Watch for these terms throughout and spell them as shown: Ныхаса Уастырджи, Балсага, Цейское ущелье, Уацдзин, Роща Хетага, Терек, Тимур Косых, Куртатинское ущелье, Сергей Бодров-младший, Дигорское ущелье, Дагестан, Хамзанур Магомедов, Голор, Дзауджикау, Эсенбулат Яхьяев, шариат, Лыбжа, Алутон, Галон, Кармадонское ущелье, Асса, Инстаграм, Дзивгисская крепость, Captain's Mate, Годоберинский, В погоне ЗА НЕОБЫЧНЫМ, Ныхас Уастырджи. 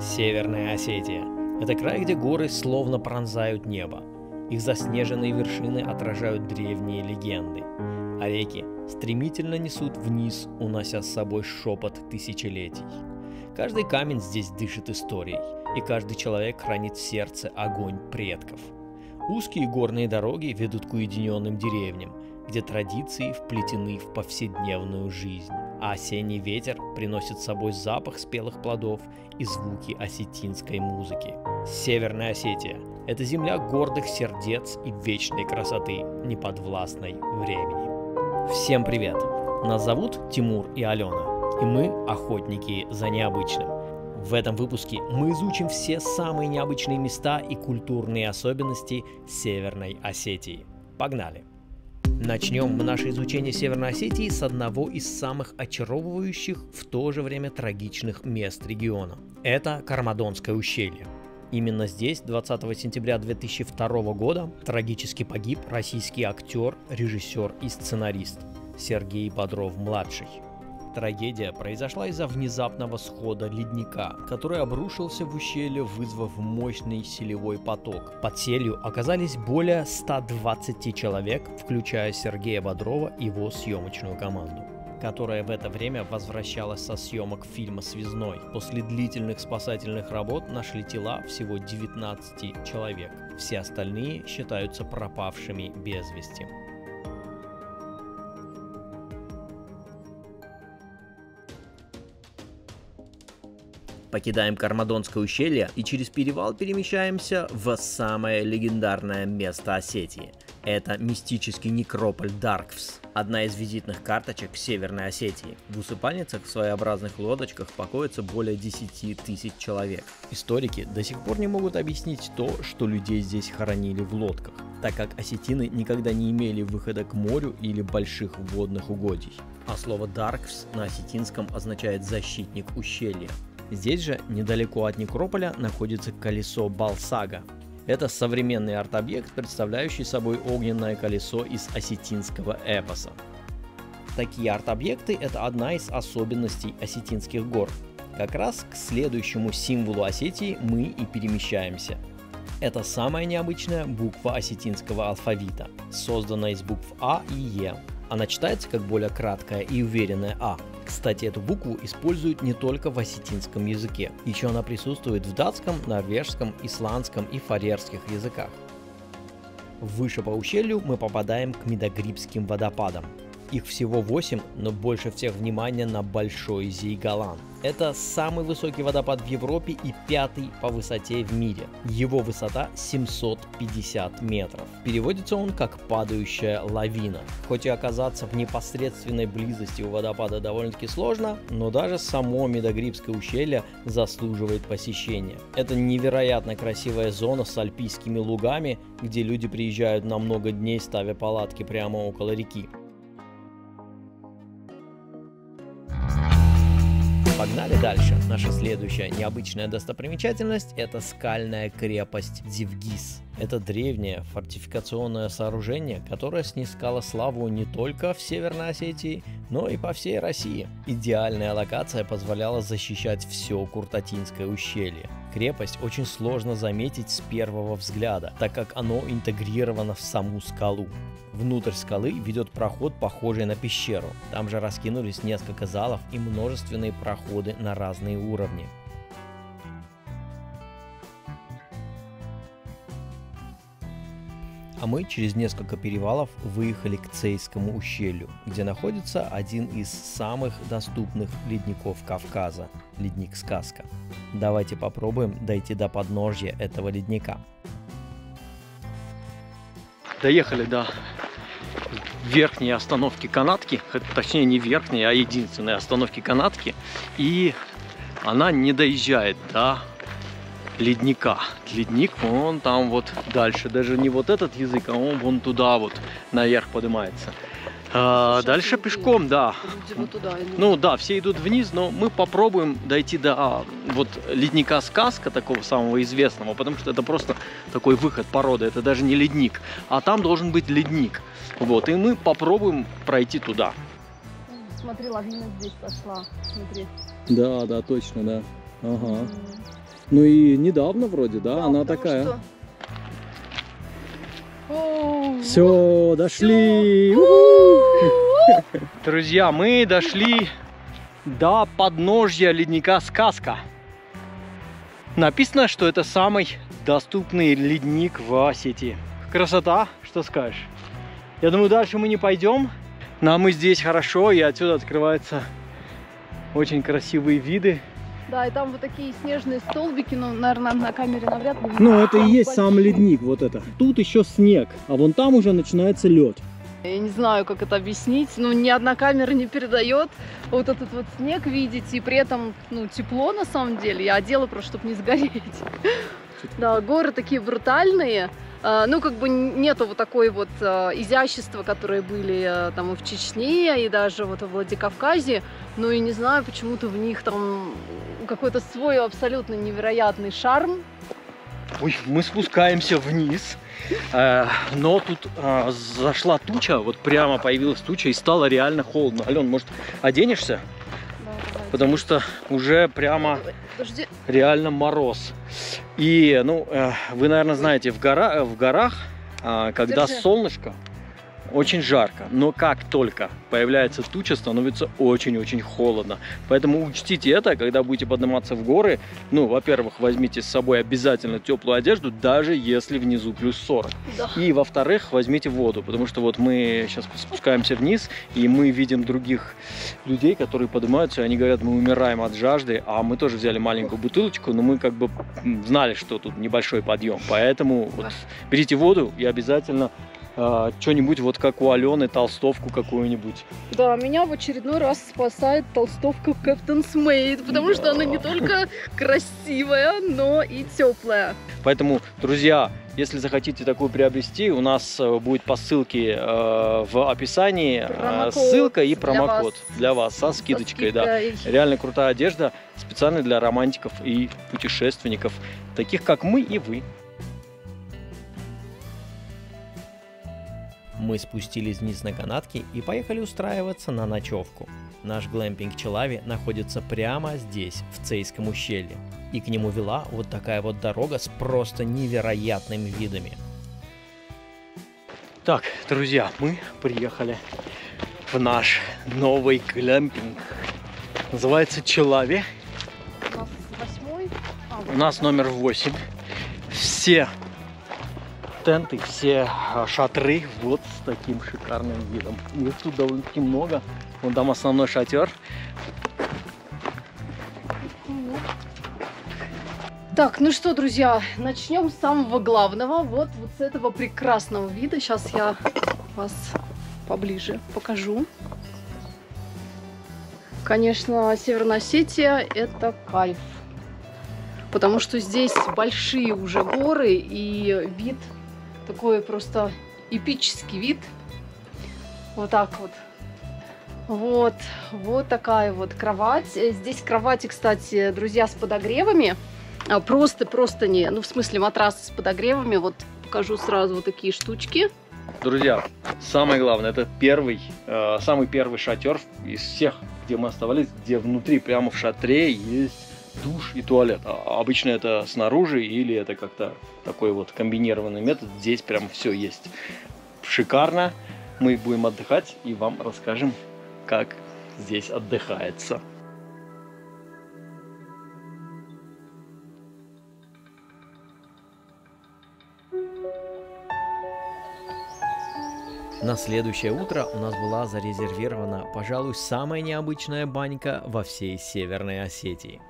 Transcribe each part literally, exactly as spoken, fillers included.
Северная Осетия – это край, где горы словно пронзают небо. Их заснеженные вершины отражают древние легенды, а реки стремительно несут вниз, унося с собой шепот тысячелетий. Каждый камень здесь дышит историей, и каждый человек хранит в сердце огонь предков. Узкие горные дороги ведут к уединенным деревням, где традиции вплетены в повседневную жизнь, а осенний ветер приносит с собой запах спелых плодов и звуки осетинской музыки. Северная Осетия – это земля гордых сердец и вечной красоты, неподвластной времени. Всем привет! Нас зовут Тимур и Алена, и мы охотники за необычным. В этом выпуске мы изучим все самые необычные места и культурные особенности Северной Осетии. Погнали! Начнем мы наше изучение Северной Осетии с одного из самых очаровывающих, в то же время трагичных мест региона. Это Кармадонское ущелье. Именно здесь двадцатого сентября две тысячи второго года трагически погиб российский актер, режиссер и сценарист Сергей Бодров-младший. Трагедия произошла из-за внезапного схода ледника, который обрушился в ущелье, вызвав мощный селевой поток. Под селью оказались более ста двадцати человек, включая Сергея Бодрова и его съемочную команду, которая в это время возвращалась со съемок фильма «Связной». После длительных спасательных работ нашли тела всего девятнадцати человек. Все остальные считаются пропавшими без вести. Покидаем Кармадонское ущелье и через перевал перемещаемся в самое легендарное место Осетии. Это мистический некрополь Даргавс, одна из визитных карточек Северной Осетии. В усыпальницах в своеобразных лодочках покоится более десяти тысяч человек. Историки до сих пор не могут объяснить то, что людей здесь хоронили в лодках, так как осетины никогда не имели выхода к морю или больших водных угодий. А слово «Даргавс» на осетинском означает «защитник ущелья». Здесь же, недалеко от некрополя, находится колесо Балсага. Это современный арт-объект, представляющий собой огненное колесо из осетинского эпоса. Такие арт-объекты – это одна из особенностей осетинских гор. Как раз к следующему символу Осетии мы и перемещаемся. Это самая необычная буква осетинского алфавита, созданная из букв А и Е. Она читается как более краткая и уверенная А. Кстати, эту букву используют не только в осетинском языке. Еще она присутствует в датском, норвежском, исландском и фарерских языках. Выше по ущелью мы попадаем к Медогрибским водопадам. Их всего восемь, но больше всех внимания на Большой Зейгалан. Это самый высокий водопад в Европе и пятый по высоте в мире. Его высота семьсот пятьдесят метров. Переводится он как «падающая лавина». Хоть и оказаться в непосредственной близости у водопада довольно-таки сложно, но даже само Медогрибское ущелье заслуживает посещения. Это невероятно красивая зона с альпийскими лугами, где люди приезжают на много дней, ставя палатки прямо около реки. Погнали дальше. Наша следующая необычная достопримечательность – это скальная крепость Дзивгис. Это древнее фортификационное сооружение, которое снискало славу не только в Северной Осетии, но и по всей России. Идеальная локация позволяла защищать все Куртатинское ущелье. Крепость очень сложно заметить с первого взгляда, так как оно интегрировано в саму скалу. Внутрь скалы ведет проход, похожий на пещеру. Там же раскинулись несколько залов и множественные проходы на разные уровни. А мы через несколько перевалов выехали к Цейскому ущелью, где находится один из самых доступных ледников Кавказа – ледник Сказка. Давайте попробуем дойти до подножья этого ледника. Доехали до верхней остановки канатки, точнее не верхней, а единственной остановки канатки, и она не доезжает до ледника. Ледник, он там вот дальше, даже не вот этот язык, а он вон туда вот наверх поднимается. А дальше пешком, да. Вот туда, ну да, все идут вниз, но мы попробуем дойти до а, вот ледника Сказка, такого самого известного, потому что это просто такой выход породы, это даже не ледник, а там должен быть ледник. Вот, и мы попробуем пройти туда. Смотри, лавина здесь пошла, смотри. Да, да, точно, да. Ага. Ну и недавно вроде, да, да она такая. Что... Все, дошли! Друзья, мы дошли до подножья ледника Сказка. Написано, что это самый доступный ледник в Осетии. Красота, что скажешь. Я думаю, дальше мы не пойдем. Нам и здесь хорошо, и отсюда открываются очень красивые виды. Да, и там вот такие снежные столбики, но, наверное, на камере навряд ли. Ну, это и есть сам ледник, вот это. Тут еще снег, а вон там уже начинается лед. Я не знаю, как это объяснить, но ни одна камера не передает вот этот вот снег видеть, и при этом, ну, тепло на самом деле. Я одела просто, чтобы не сгореть. Да, горы такие брутальные. Ну, как бы нету вот такой вот изящества, которые были там и в Чечне, и даже вот в Владикавказе. Ну, и не знаю, почему-то в них там какой-то свой абсолютно невероятный шарм. Ой, мы спускаемся вниз, но тут зашла туча, вот прямо появилась туча, и стало реально холодно. Ален, может, оденешься? Потому что уже прямо Подожди. реально мороз. И, ну, вы, наверное, знаете, в, гора, в горах, когда Держи. солнышко, очень жарко. Но как только появляется туча, становится очень-очень холодно. Поэтому учтите это, когда будете подниматься в горы. Ну, во-первых, возьмите с собой обязательно теплую одежду, даже если внизу плюс сорок. Да. И, во-вторых, возьмите воду. Потому что вот мы сейчас спускаемся вниз, и мы видим других людей, которые поднимаются, и они говорят, мы умираем от жажды. А мы тоже взяли маленькую бутылочку, но мы как бы знали, что тут небольшой подъем. Поэтому вот, берите воду и обязательно... что-нибудь вот как у Алены, толстовку какую-нибудь. Да, меня в очередной раз спасает толстовка Captain's Mate, потому да. что она не только красивая, но и теплая. Поэтому, друзья, если захотите такую приобрести, у нас будет по ссылке э, в описании промокод. ссылка и промокод для вас, для вас со скидочкой. Со скидкой. Да. Реально крутая одежда, специально для романтиков и путешественников, таких как мы и вы. Мы спустились вниз на канатки и поехали устраиваться на ночевку. Наш глэмпинг Челави находится прямо здесь, в Цейском ущелье. И к нему вела вот такая вот дорога с просто невероятными видами. Так, друзья, мы приехали в наш новый глэмпинг. Называется Челави. У нас восьмой. А, вот У нас номер восемь. Все... тенты, все шатры вот с таким шикарным видом. Их тут довольно-таки много. Вон там основной шатер. Так, ну что, друзья, начнем с самого главного. Вот, вот с этого прекрасного вида. Сейчас я вас поближе покажу. Конечно, Северная Осетия – это кайф. Потому что здесь большие уже горы и вид... такой просто эпический вид. Вот так вот. Вот. Вот такая вот кровать. Здесь кровати, кстати, друзья, с подогревами. Просто, просто не. Ну, в смысле, матрасы с подогревами. Вот покажу сразу вот такие штучки. Друзья, самое главное, это первый, э, самый первый шатер из всех, где мы оставались, где внутри, прямо в шатре, есть душ и туалет. А обычно это снаружи или это как-то такой вот комбинированный метод. Здесь прям все есть. Шикарно. Мы будем отдыхать и вам расскажем, как здесь отдыхается. На следующее утро у нас была зарезервирована, пожалуй, самая необычная банька во всей Северной Осетии.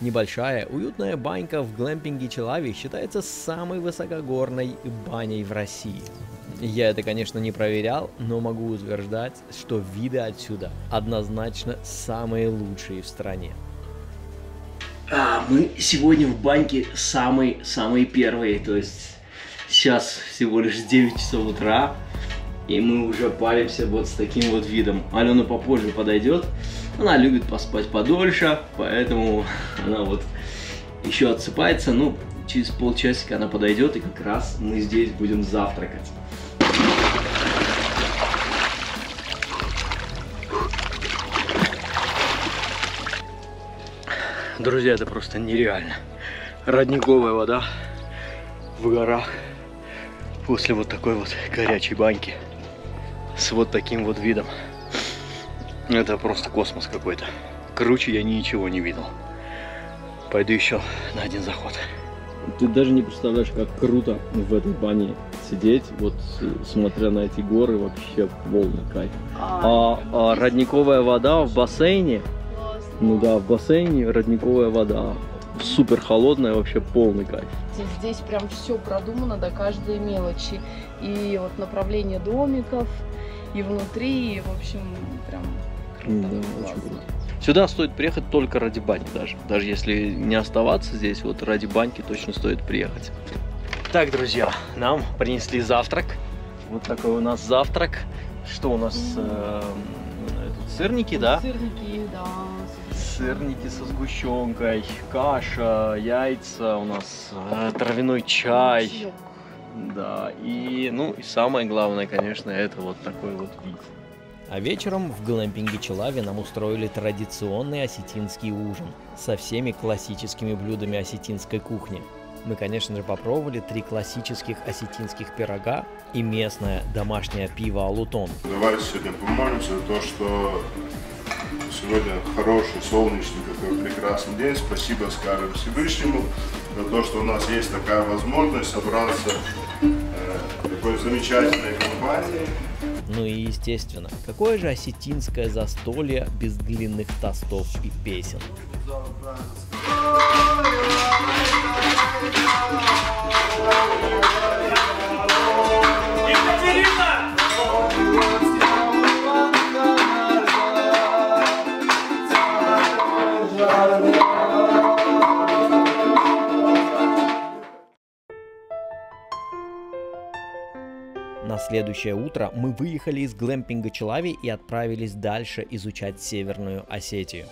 Небольшая, уютная банька в глэмпинге Челави считается самой высокогорной баней в России. Я это, конечно, не проверял, но могу утверждать, что виды отсюда однозначно самые лучшие в стране. А, мы сегодня в баньке самые-самые первые, то есть сейчас всего лишь девять часов утра, и мы уже паримся вот с таким вот видом. Алена попозже подойдет. Она любит поспать подольше, поэтому она вот еще отсыпается. Ну, через полчасика она подойдет, и как раз мы здесь будем завтракать. Друзья, это просто нереально. родниковая вода в горах после вот такой вот горячей баньки с вот таким вот видом. Это просто космос какой-то. Круче я ничего не видел. Пойду еще на один заход. Ты даже не представляешь, как круто в этой бане сидеть, вот смотря на эти горы, вообще полный кайф. А, а родниковая вода в бассейне, ну да, в бассейне родниковая вода, супер холодная, вообще полный кайф. Здесь прям все продумано до каждой мелочи, и вот направление домиков, и внутри, и в общем прям круто, да, очень круто. Сюда стоит приехать только ради бани даже. Даже если не оставаться здесь, вот ради баньки точно стоит приехать. Так, друзья, нам принесли завтрак. Вот такой у нас завтрак. Что у нас? Э, сырники, да? Сырники, да. Сырники со сгущенкой, каша, яйца у нас, э, травяной чай. Чай. Да, и, ну, и самое главное, конечно, это вот такой вот вид. А вечером в глэмпинге Челави нам устроили традиционный осетинский ужин со всеми классическими блюдами осетинской кухни. Мы, конечно же, попробовали три классических осетинских пирога и местное домашнее пиво «Алутон». Давайте сегодня помолимся за то, что сегодня хороший, солнечный, такой прекрасный день. Спасибо скажем Всевышнему за то, что у нас есть такая возможность собраться в такой замечательной компании. Ну и естественно, какое же осетинское застолье без длинных тостов и песен. На следующее утро мы выехали из глэмпинга Челави и отправились дальше изучать Северную Осетию.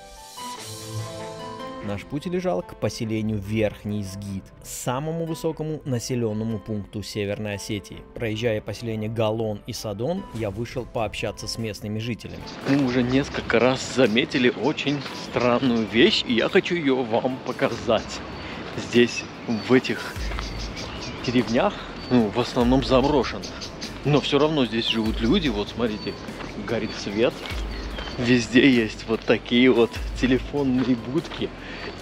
Наш путь лежал к поселению Верхний Сгид, самому высокому населенному пункту Северной Осетии. Проезжая поселение Галон и Садон, я вышел пообщаться с местными жителями. Мы уже несколько раз заметили очень странную вещь, и я хочу ее вам показать. Здесь, в этих деревнях, ну, в основном заброшенных. Но все равно здесь живут люди, вот смотрите, горит свет, везде есть вот такие вот телефонные будки.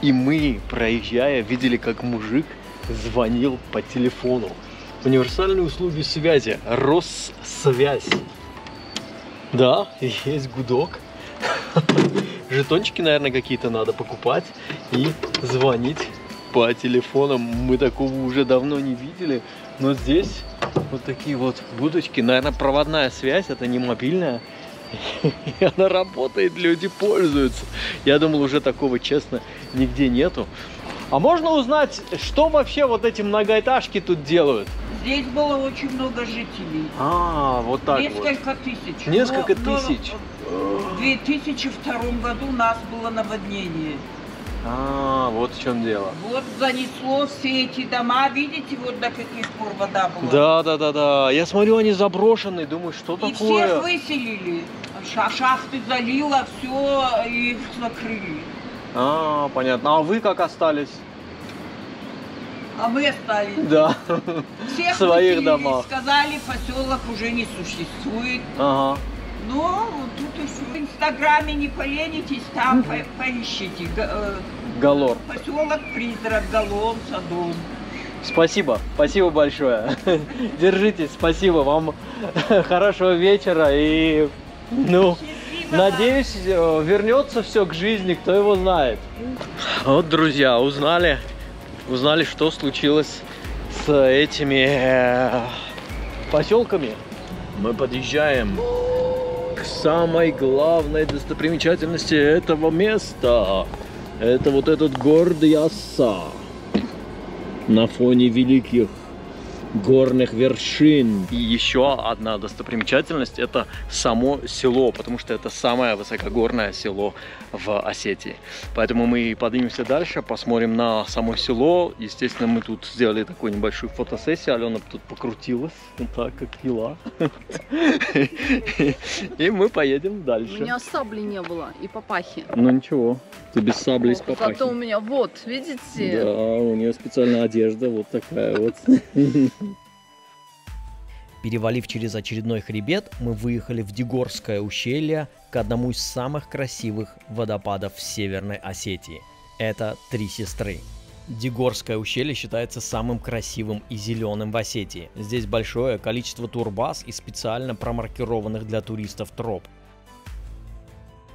И мы, проезжая, видели, как мужик звонил по телефону. Универсальные услуги связи, Россвязь. Да, есть гудок. Жетончики, наверное, какие-то надо покупать и звонить по телефонам. Мы такого уже давно не видели, но здесь... Вот такие вот будочки. Наверное, проводная связь, это не мобильная. И она работает, люди пользуются. Я думал, уже такого, честно, нигде нету. А можно узнать, что вообще вот эти многоэтажки тут делают? Здесь было очень много жителей. А, вот так вот. Несколько тысяч. Несколько тысяч. В две тысячи втором году у нас было наводнение. А, вот в чем дело. Вот занесло все эти дома, видите, вот до каких пор вода была. Да, да, да, да. Я смотрю, они заброшенные, думаю, что и такое. И всех выселили, шахты залило, все, и их закрыли. А, понятно. А вы как остались? А мы остались. Да. Всех в своих домах. Сказали, поселок уже не существует. Ага. Но тут еще в Инстаграме не поленитесь, там по поищите. Голор. Поселок Призрак, Голор, Садон. Спасибо, спасибо большое. Держитесь, спасибо вам. Хорошего вечера и, ну, счастливо, надеюсь, вернется все к жизни, кто его знает. Вот, друзья, узнали, узнали, что случилось с этими поселками. Мы подъезжаем к самой главной достопримечательности этого места. Это вот этот гордый Асса на фоне великих горных вершин. И еще одна достопримечательность — это само село, потому что это самое высокогорное село в Осетии. Поэтому мы поднимемся дальше, посмотрим на само село. Естественно, мы тут сделали такую небольшую фотосессию. Алена тут покрутилась, так как пила. И мы поедем дальше. У меня сабли не было и папахи. Ну ничего, ты без сабли и с папахи. Зато у меня вот, видите? Да, у нее специальная одежда вот такая вот. Перевалив через очередной хребет, мы выехали в Дигорское ущелье, к одному из самых красивых водопадов в Северной Осетии. Это Три сестры. Дигорское ущелье считается самым красивым и зеленым в Осетии. Здесь большое количество турбаз и специально промаркированных для туристов троп.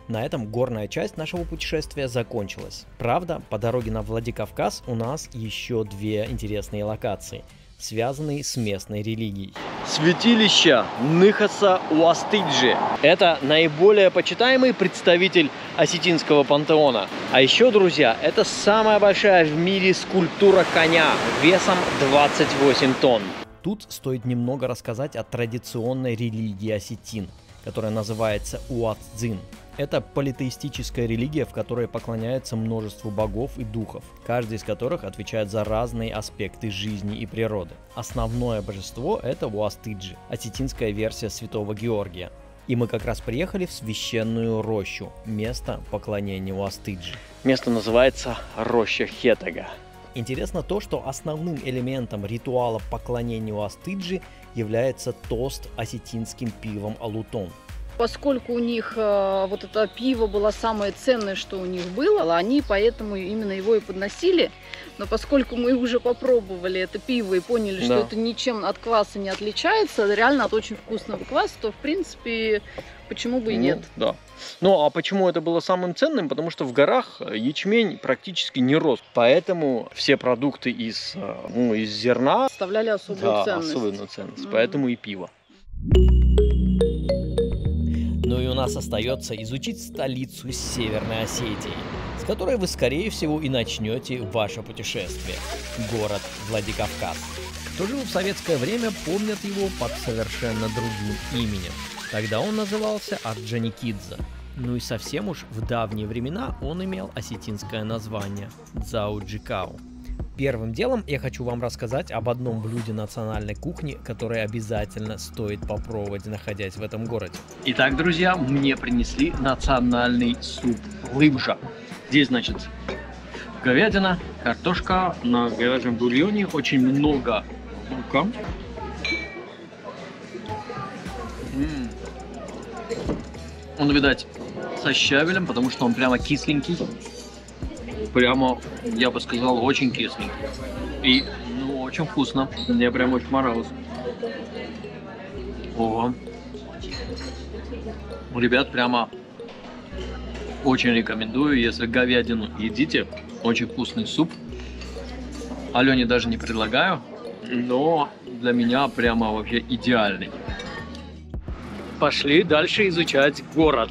На этом горная часть нашего путешествия закончилась. Правда, по дороге на Владикавказ у нас еще две интересные локации, связанные с местной религией. Святилище Ныхаса Уастырджи. Это наиболее почитаемый представитель осетинского пантеона. А еще, друзья, это самая большая в мире скульптура коня весом двадцать восемь тонн. Тут стоит немного рассказать о традиционной религии осетин, которая называется Уацдзин. Это политеистическая религия, в которой поклоняется множеству богов и духов, каждый из которых отвечает за разные аспекты жизни и природы. Основное божество – это Уастырджи, осетинская версия святого Георгия. И мы как раз приехали в священную рощу, место поклонения Уастырджи. Место называется Роща Хетага. Интересно то, что основным элементом ритуала поклонения Уастырджи является тост осетинским пивом Алутон. Поскольку у них э, вот это пиво было самое ценное, что у них было, они поэтому именно его и подносили. Но поскольку мы уже попробовали это пиво и поняли, да, что это ничем от кваса не отличается, реально от очень вкусного кваса, то в принципе почему бы и нет. Ну, да. Ну а почему это было самым ценным? Потому что в горах ячмень практически не рос. Поэтому все продукты из, ну, из зерна составляли особую, да, ценность. Особенную ценность. Mm-hmm. Поэтому и пиво. Ну и у нас остается изучить столицу Северной Осетии, с которой вы, скорее всего, и начнете ваше путешествие. Город Владикавказ. Кто жил в советское время, помнят его под совершенно другим именем. Тогда он назывался Орджоникидзе. Ну и совсем уж в давние времена он имел осетинское название – Дзауджикау. Первым делом я хочу вам рассказать об одном блюде национальной кухни, которое обязательно стоит попробовать, находясь в этом городе. Итак, друзья, мне принесли национальный суп лыбжа. Здесь, значит, говядина, картошка на говяжьем бульоне, очень много лука. М-м. Он, видать, со щавелем, потому что он прямо кисленький. Прямо, я бы сказал, очень кислый. И, ну, очень вкусно. Мне прям очень понравилось. Ого. Ребят, прямо очень рекомендую. Если говядину едите, очень вкусный суп. Алене даже не предлагаю, но для меня прямо вообще идеальный. Пошли дальше изучать город.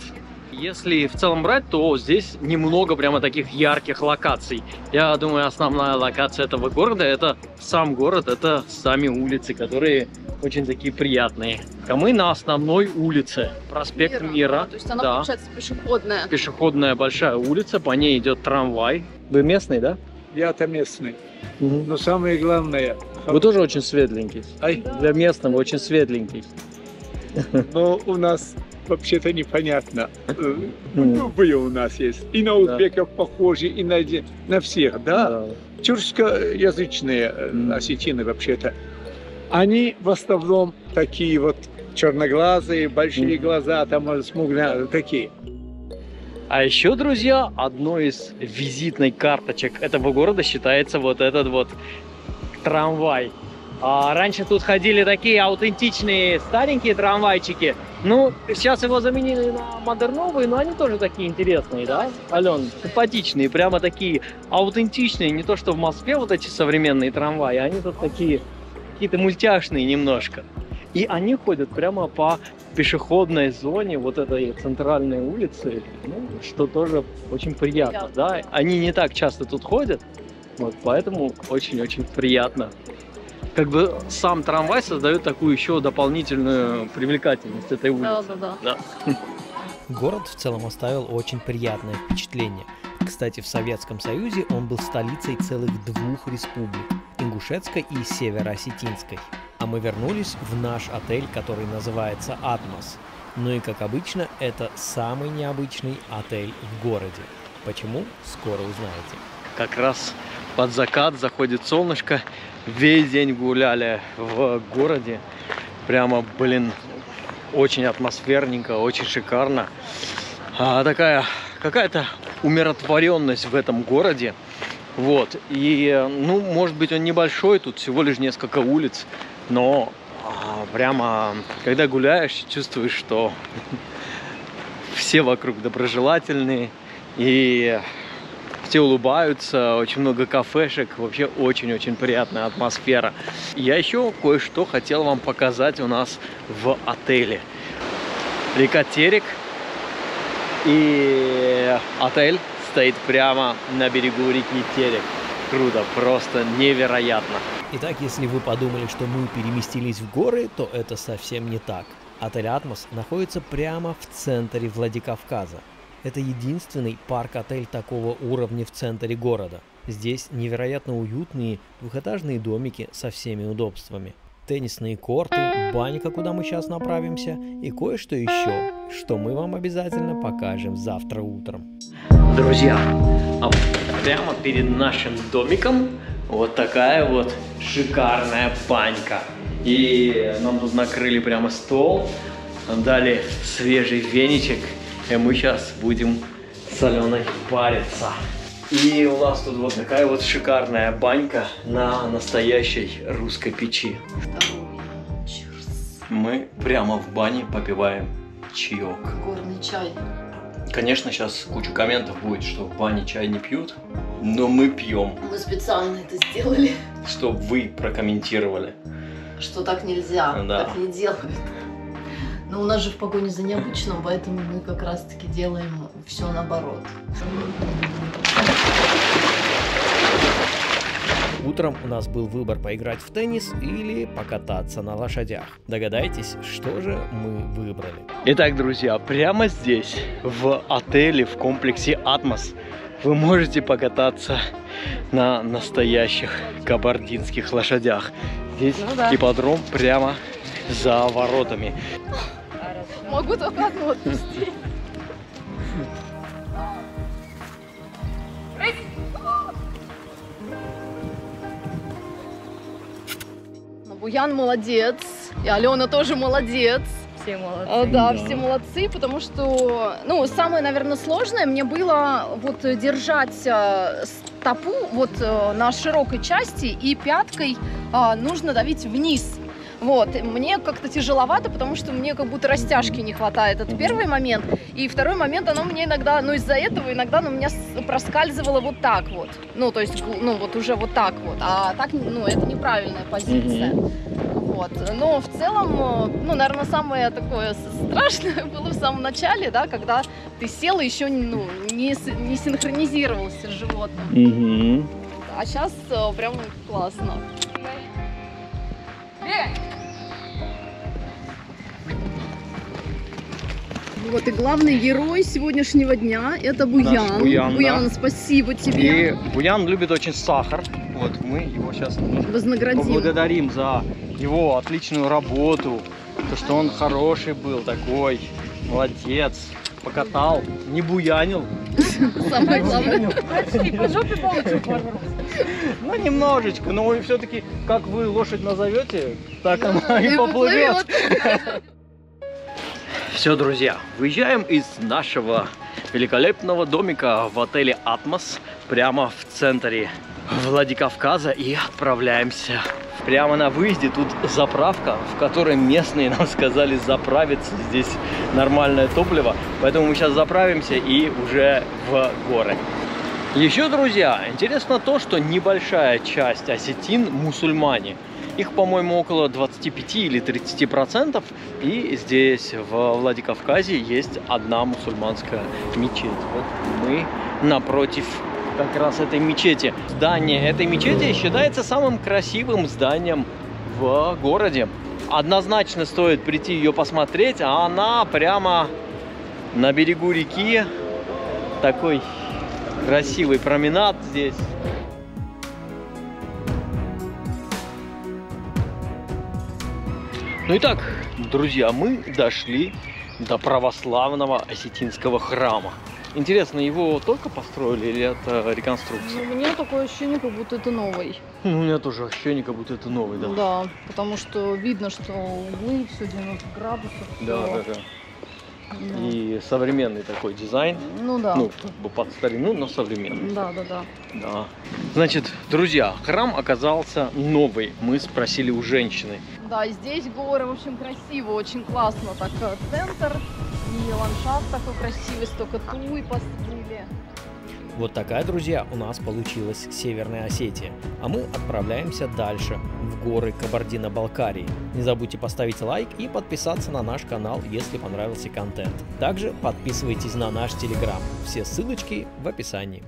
Если в целом брать, то здесь немного прямо таких ярких локаций. Я думаю, основная локация этого города — это сам город, это сами улицы, которые очень такие приятные. А мы на основной улице, проспект Мира. Мира. То есть она, да, получается пешеходная. Пешеходная большая улица, по ней идет трамвай. Вы местный, да? Я-то местный. Угу. Но самое главное... Вы тоже очень светленький. Ай. Для местного очень светленький. Но у нас... Вообще-то непонятно. Любые у нас есть. И на узбеков похожи, и на, на всех, да? Тюркскоязычные осетины вообще-то. Они в основном такие вот черноглазые, большие глаза, там смуглые, такие. А еще, друзья, одной из визитных карточек этого города считается вот этот вот трамвай. А раньше тут ходили такие аутентичные старенькие трамвайчики. Ну, сейчас его заменили на модерновые, но они тоже такие интересные, да, Ален? Симпатичные, прямо такие аутентичные. Не то, что в Москве вот эти современные трамваи, они тут такие какие-то мультяшные немножко. И они ходят прямо по пешеходной зоне вот этой центральной улицы, ну, что тоже очень приятно, да? Они не так часто тут ходят, вот поэтому очень-очень приятно. как бы сам трамвай создает такую еще дополнительную привлекательность этой улицы. Да, да, да. Да. Город в целом оставил очень приятное впечатление. Кстати, в Советском Союзе он был столицей целых двух республик – Ингушетской и Северо-Осетинской. А мы вернулись в наш отель, который называется «Атмос». Ну и, как обычно, это самый необычный отель в городе. Почему? Скоро узнаете. Как раз под закат заходит солнышко. Весь день гуляли в городе. Прямо, блин, очень атмосферненько, очень шикарно. А, такая какая-то умиротворенность в этом городе. Вот. И, ну, может быть, он небольшой, тут всего лишь несколько улиц, но а, прямо, когда гуляешь, чувствуешь, что все вокруг доброжелательные, и все улыбаются, очень много кафешек, вообще очень-очень приятная атмосфера. Я еще кое-что хотел вам показать у нас в отеле. Река Терек, и отель стоит прямо на берегу реки Терек. Круто, просто невероятно. Итак, если вы подумали, что мы переместились в горы, то это совсем не так. Отель «Атмос» находится прямо в центре Владикавказа. Это единственный парк-отель такого уровня в центре города. Здесь невероятно уютные двухэтажные домики со всеми удобствами. Теннисные корты, банька, куда мы сейчас направимся, и кое-что еще, что мы вам обязательно покажем завтра утром. Друзья, а вот прямо перед нашим домиком вот такая вот шикарная банька. И нам тут накрыли прямо стол, дали свежий веничек, и мы сейчас будем соленой париться. И у нас тут вот такая вот шикарная банька на настоящей русской печи. Мы прямо в бане попиваем чаек. Горный чай. Конечно, сейчас куча комментов будет, что в бане чай не пьют, но мы пьем. Мы специально это сделали. Чтобы вы прокомментировали. Что так нельзя, да. Так не делают. Но у нас же в погоне за необычным, поэтому мы как раз-таки делаем все наоборот. Утром у нас был выбор поиграть в теннис или покататься на лошадях. Догадайтесь, что же мы выбрали. Итак, друзья, прямо здесь, в отеле, в комплексе «Атмос», вы можете покататься на настоящих кабардинских лошадях. Здесь ну, да. Ипподром прямо за воротами. Могу только одну отпустить. Буян молодец, и Алена тоже молодец. Все молодцы. А, да, да, все молодцы, потому что, ну, самое, наверное, сложное мне было вот держать стопу вот на широкой части, и пяткой а, нужно давить вниз. Вот, мне как-то тяжеловато, потому что мне как будто растяжки не хватает. Это первый момент. И второй момент, оно мне иногда, ну из-за этого иногда оно у меня проскальзывало вот так вот. Ну, то есть, ну вот уже вот так вот. А так, ну, это неправильная позиция. Вот. Но в целом, ну, наверное, самое такое страшное было в самом начале, да, когда ты сел и еще, ну, не, не синхронизировался с животным. А сейчас прям классно. Вот и главный герой сегодняшнего дня это Буян. Буян, Буян, да. Спасибо тебе. И Буян любит очень сахар. Вот мы его сейчас вознаградим. Поблагодарим за его отличную работу, то что он хороший был такой, молодец, покатал, не буянил. Самое главное. По жопе получил. Ну, немножечко, но все-таки, как вы лошадь назовете, так она и поплывет. Все, друзья, выезжаем из нашего великолепного домика в отеле «Атмос» прямо в центре Владикавказа и отправляемся. Прямо на выезде тут заправка, в которой местные нам сказали заправиться. Здесь нормальное топливо, поэтому мы сейчас заправимся и уже в горы. Еще, друзья, интересно то, что небольшая часть осетин мусульмане. Их, по-моему, около двадцати пяти или тридцати процентов. И здесь, в Владикавказе, есть одна мусульманская мечеть. Вот мы напротив как раз этой мечети. Здание этой мечети считается самым красивым зданием в городе. Однозначно стоит прийти ее посмотреть, а она прямо на берегу реки. Такой красивый променад здесь. Ну и так, друзья, мы дошли до православного осетинского храма. Интересно, его только построили или это реконструкция? Ну, у меня такое ощущение, как будто это новый. Ну, у меня тоже ощущение, как будто это новый, да. Да, потому что видно, что углы все девяносто градусов. Да, да, да. Да. И современный такой дизайн. Ну да. Ну, как бы под старину, но современный. Да, да, да, да. Значит, друзья, храм оказался новый. Мы спросили у женщины. Да, здесь горы, в общем, красиво, очень классно. Так, центр и ландшафт такой красивый, столько туй посадили. Вот такая, друзья, у нас получилась Северная Осетия. А мы отправляемся дальше, в горы Кабардино-Балкарии. Не забудьте поставить лайк и подписаться на наш канал, если понравился контент. Также подписывайтесь на наш телеграм. Все ссылочки в описании.